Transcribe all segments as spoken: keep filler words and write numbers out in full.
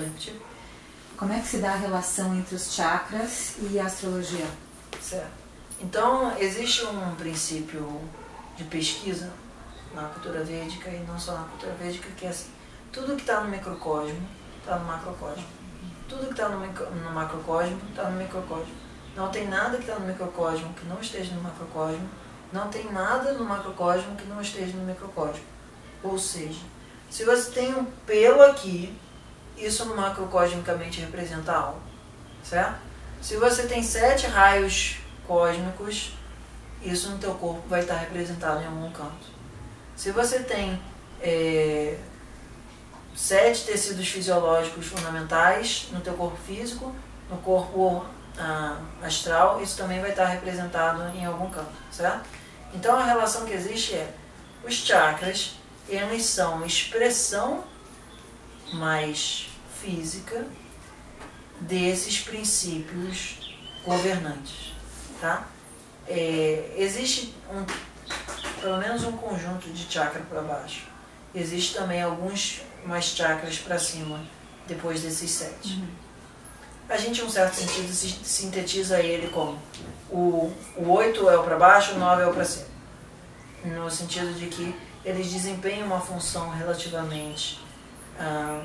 gente. Como é que se dá a relação entre os chakras e a astrologia? Certo. Então, existe um princípio de pesquisa na cultura védica, e não só na cultura védica, que é assim, tudo que está no microcosmo, está no macrocosmo. Tudo que está no, no macrocosmo, está no microcosmo. Não tem nada que está no microcosmo que não esteja no macrocosmo. Não tem nada no macrocosmo que não esteja no microcosmo. Ou seja, se você tem um pelo aqui, isso macrocosmicamente representa algo, certo? Se você tem sete raios cósmicos, isso no teu corpo vai estar representado em algum canto. Se você tem é, sete tecidos fisiológicos fundamentais no teu corpo físico, no corpo ah, astral, isso também vai estar representado em algum canto, certo? Então a relação que existe é, os chakras, eles são expressão mais física desses princípios governantes, tá? É, existe um, pelo menos um conjunto de chakra para baixo. Existe também alguns mais chakras para cima, depois desses sete. Uhum. A gente, em um certo sentido, sintetiza ele como o, o oito é o para baixo, o nove é o para cima. No sentido de que eles desempenham uma função relativamente ah,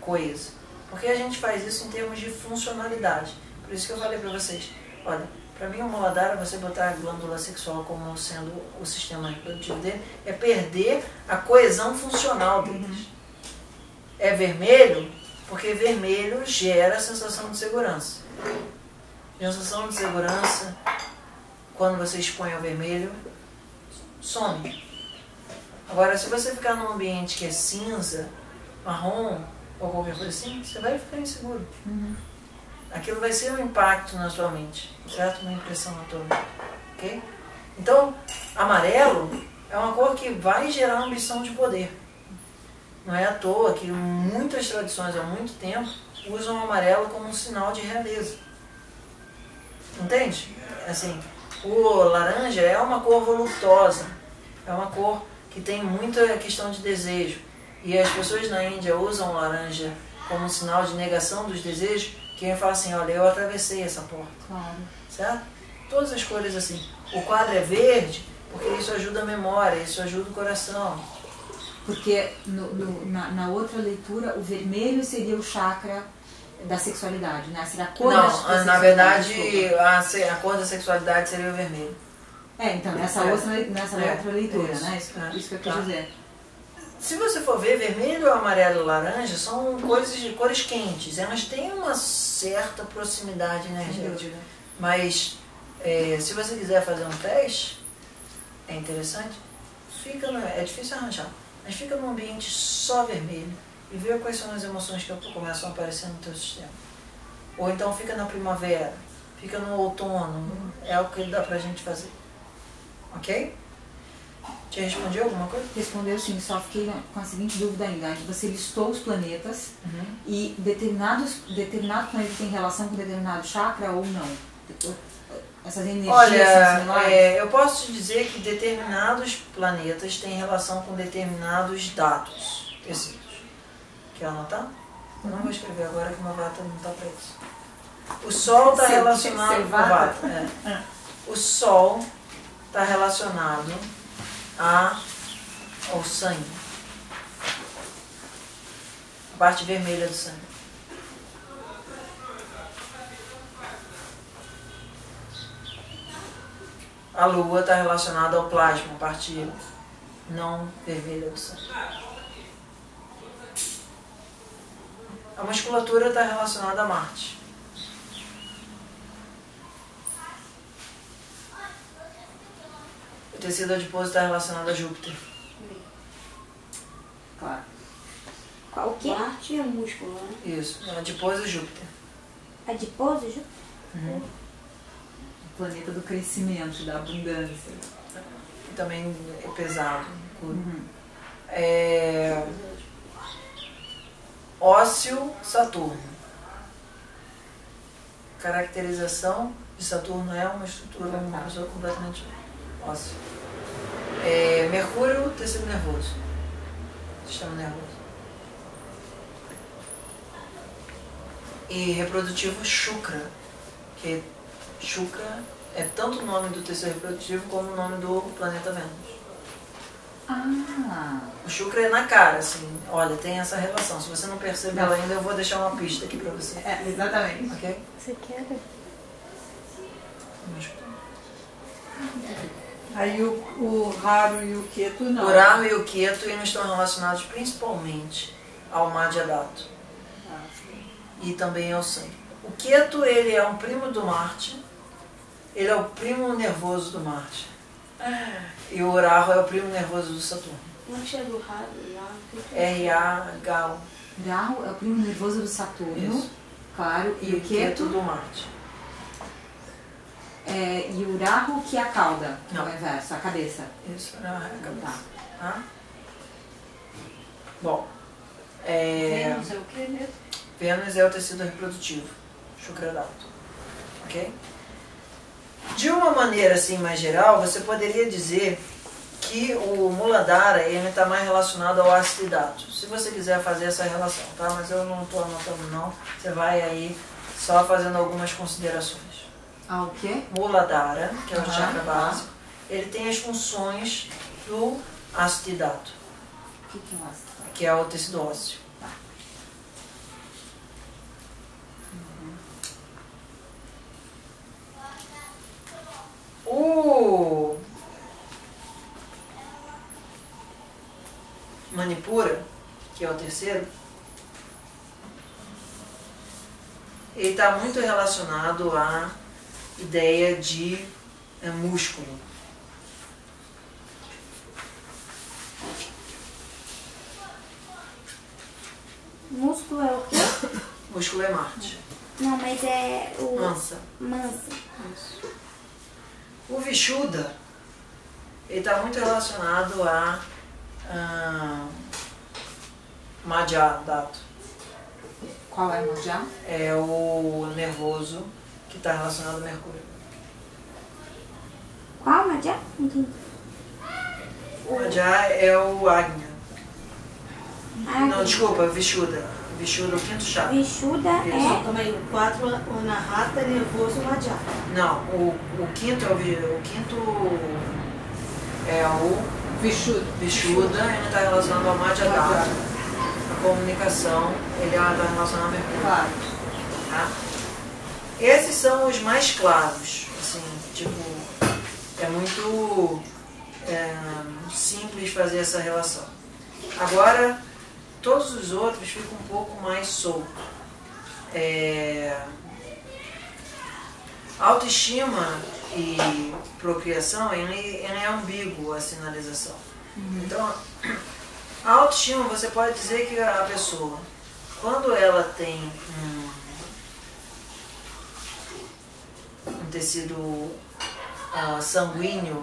coesa. Porque a gente faz isso em termos de funcionalidade. Por isso que eu falei para vocês, olha, para mim o Muladara, você botar a glândula sexual como sendo o sistema reprodutivo dele, é perder a coesão funcional deles. É vermelho, porque vermelho gera a sensação de segurança. A sensação de segurança, quando você expõe ao vermelho, some. Agora, se você ficar num ambiente que é cinza, marrom ou qualquer coisa assim, você vai ficar inseguro. Uhum. Aquilo vai ser um impacto na sua mente, certo? Uma impressão na tua mente, ok? Então, amarelo é uma cor que vai gerar ambição de poder. Não é à toa que muitas tradições há muito tempo usam o amarelo como um sinal de realeza. Entende? Assim, o laranja é uma cor voluptuosa, é uma cor que tem muita questão de desejo. E as pessoas na Índia usam o laranja como um sinal de negação dos desejos, que fala assim, olha, eu atravessei essa porta. Claro. Certo? Todas as cores assim. O quadro é verde, porque isso ajuda a memória, isso ajuda o coração. Porque no, no, na, na outra leitura, o vermelho seria o chakra da sexualidade, né? Seria a cor Não, da sexualidade. Na verdade, a, a cor da sexualidade seria o vermelho. É, então, nessa é. outra, nessa é. outra leitura, isso. né? Isso, é. isso que eu quero tá. dizer. Se você for ver, vermelho, amarelo e laranja são cores, cores quentes. Elas têm uma certa proximidade energética. Mas, é, se você quiser fazer um teste, é interessante. Fica no, é difícil arranjar, mas fica num ambiente só vermelho e vê quais são as emoções que começam a aparecer no teu sistema. Ou então fica na primavera, fica no outono. É o que dá pra gente fazer. Ok? Te respondeu alguma coisa? Respondeu sim, só fiquei com a seguinte dúvida ainda. Você listou os planetas, uhum, e determinados, determinado planeta tem relação com determinado chakra ou não? Essas energias... Olha, é, eu posso te dizer que determinados planetas têm relação com determinados dados, tecidos. Quer anotar? Eu não vou escrever agora que o meu vata não está para isso. O Sol está relacionado com o vata. É. O Sol está relacionado... A, ou sangue, a parte vermelha do sangue. A lua está relacionada ao plasma, a parte não vermelha do sangue. A musculatura está relacionada a Marte. O tecido adiposo está relacionado a Júpiter. Claro. Qualquer parte é músculo, né? Isso. Adiposo é Júpiter. Adiposo é Júpiter? Uhum. O planeta do crescimento, da abundância. E também é pesado. Uhum. É... Ócio, Saturno. Caracterização de Saturno é uma estrutura, uma pessoa completamente óssea. É, Mercúrio, tecido nervoso, sistema nervoso. e reprodutivo shukra, que shukra é tanto o nome do tecido reprodutivo como o nome do planeta Vênus. Ah. O shukra é na cara, assim, olha, tem essa relação. Se você não percebeu ainda, eu vou deixar uma pista aqui pra você. É, exatamente. Ok? Você quer? Aí o, o Rahu e o Ketu não. O Rahu e o Ketu eles estão relacionados principalmente ao Majja Dhatu. Ah, e também ao sangue. O Ketu, ele é um primo do Marte, ele é o primo nervoso do Marte. Ah. E o Rahu é o primo nervoso do Saturno. Não chega o Rahu, R A H U. Rahu é o primo nervoso do Saturno. Isso. Claro. E, e o Ketu do Marte. É, e o Rahu que é a cauda, não. É o inverso, a cabeça. Isso, não, é a cabeça. Tá. Ah. Bom, é... Vênus é o que mesmo? Vênus é o tecido reprodutivo, chucradato, ok? De uma maneira assim mais geral, você poderia dizer que o Muladara está mais relacionado ao acidato, se você quiser fazer essa relação, tá? Mas eu não estou anotando não, você vai aí só fazendo algumas considerações. Ah, o quê? Muladara, que é o ah, chakra básico, ele tem as funções do acidato, que, que, é que é o tecido ósseo. Tá. Uhum. O Manipura, que é o terceiro, ele está muito relacionado a ideia de é, músculo. Músculo é o quê? Músculo é Marte. Não, mas é o... Mansa. Mansa. Isso. O Vishuddha, ele está muito relacionado a ah, Majja Dhatu. Qual é o Majja? É o nervoso. Que está relacionado ao Mercúrio. Qual Majja? O Majja é o Ajna. Não, Agni. Desculpa, Vishuddha. Vishuddha, o quinto chakra. Vishuddha é... Calma aí, o quatro, o Narata, nervoso, o Majja. Não, o, o quinto é o... O quinto é o... Vishuddha. Vishuddha, ele está relacionado ao Majja Dhatu. A comunicação, ele está relacionado ao Mercúrio. Claro. Tá? Esses são os mais claros, assim, tipo, é muito é, simples fazer essa relação. Agora, todos os outros ficam um pouco mais soltos. É, autoestima e procriação, ele, ele é ambíguo a sinalização. Uhum. Então, a autoestima, você pode dizer que a pessoa, quando ela tem... Hum, um tecido uh, sanguíneo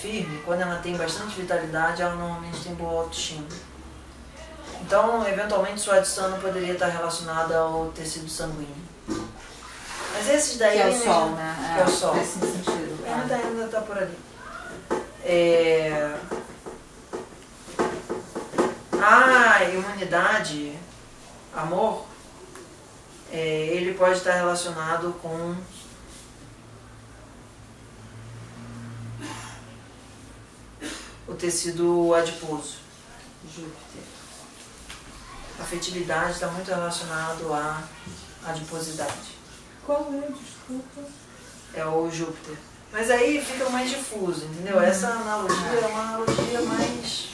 firme, quando ela tem bastante vitalidade, ela normalmente tem boa autoestima. Então, eventualmente, sua adição não poderia estar relacionada ao tecido sanguíneo. Mas esses daí... Que é o mesmo, sol, né? Que é, é o sol. Nesse sentido. Ainda ainda está por ali. É... A imunidade, amor, é, ele pode estar relacionado com... o tecido adiposo, Júpiter. A fertilidade está muito relacionado à adiposidade. Qual é? Desculpa. É o Júpiter. Mas aí fica mais difuso, entendeu? Uhum. Essa analogia é uma analogia mais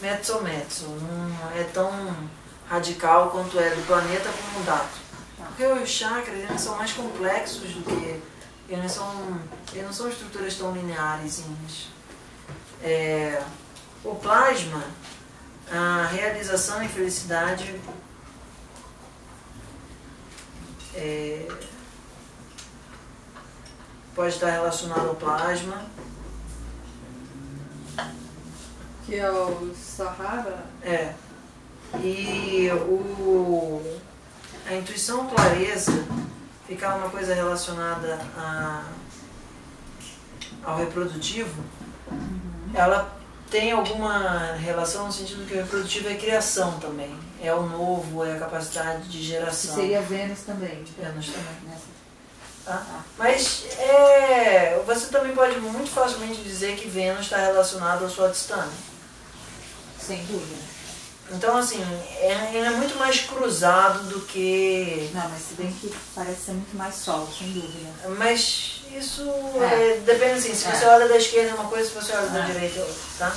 mezzo-mezzo. Não é tão radical quanto é do planeta como o dato. Porque os chakras eles são mais complexos do que... Eles, são, eles não são estruturas tão lineares. É, o plasma, a realização e felicidade é, pode estar relacionado ao plasma. Que é o sahasrara? É. E o, a intuição, clareza, ficar uma coisa relacionada a, ao reprodutivo. Ela tem alguma relação no sentido que o reprodutivo é criação também. É o novo, é a capacidade de geração. E seria Vênus também. Vênus também. Nessa. Tá? Ah. Mas é, você também pode muito facilmente dizer que Vênus está relacionado à sua distância. Sem dúvida. Então, assim, é, ele é muito mais cruzado do que... Não, mas se bem que parece ser muito mais Sol, sem dúvida. Mas isso é. É, depende, assim, se é. você olha da esquerda é uma coisa, se você olha ah. da direita é outra, tá?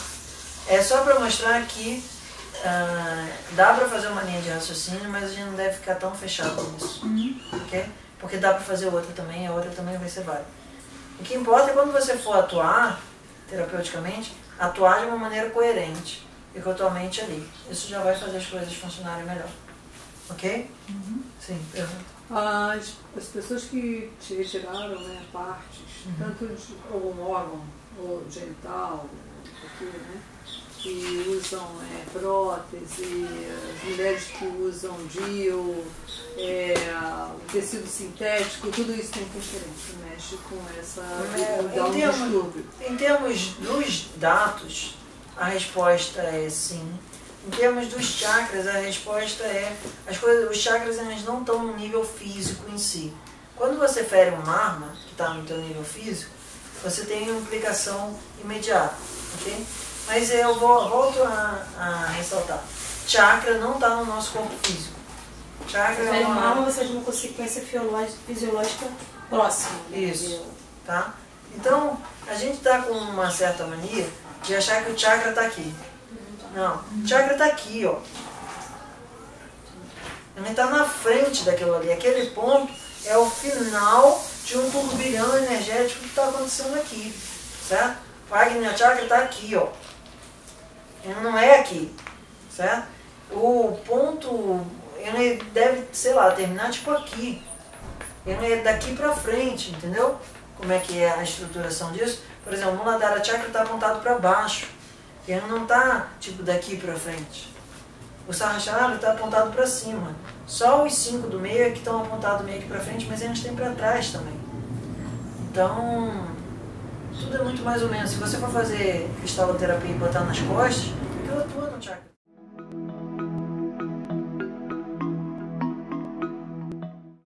É só para mostrar que ah, dá para fazer uma linha de raciocínio, mas a gente não deve ficar tão fechado nisso, uhum. ok? Porque dá para fazer outra também, a outra também vai ser válida. O que importa é quando você for atuar, terapeuticamente, atuar de uma maneira coerente. E com a tua mente ali. Isso já vai fazer as coisas funcionarem melhor. Ok? Uhum. Sim, pergunta. As, as pessoas que te retiraram, né, partes, uhum. tanto de algum órgão, ou genital, aqui, né, que usam é, prótese, as mulheres que usam D I U, é, o tecido sintético, tudo isso tem interferência, mexe com essa... É, em, termos, em termos dos dados, a resposta é sim. Em termos dos chakras, a resposta é... As coisas, os chakras eles não estão no nível físico em si. Quando você fere um marma, que está no teu nível físico, você tem uma implicação imediata. Okay? Mas eu vou, volto a, a ressaltar. Chakra não está no nosso corpo físico. Chakra é uma... marma, você tem uma consequência fisiológica próxima. Isso. Tá? Então, a gente está com uma certa mania de achar que o chakra está aqui. Não, o chakra está aqui, ó. Ele está na frente daquilo ali. Aquele ponto é o final de um turbilhão energético que está acontecendo aqui, certo? O Ajna Chakra está aqui, ó. Ele não é aqui, certo? O ponto, ele deve, sei lá, terminar tipo aqui. Ele é daqui para frente, entendeu? Como é que é a estruturação disso? Por exemplo, o Muladara Chakra está apontado para baixo. Ele não está, tipo, daqui para frente. O sahasrara está apontado para cima. Só os cinco do meio é que estão apontados meio que para frente, mas eles têm para trás também. Então, tudo é muito mais ou menos. Se você for fazer cristaloterapia e botar nas costas, aquilo atua no chakra.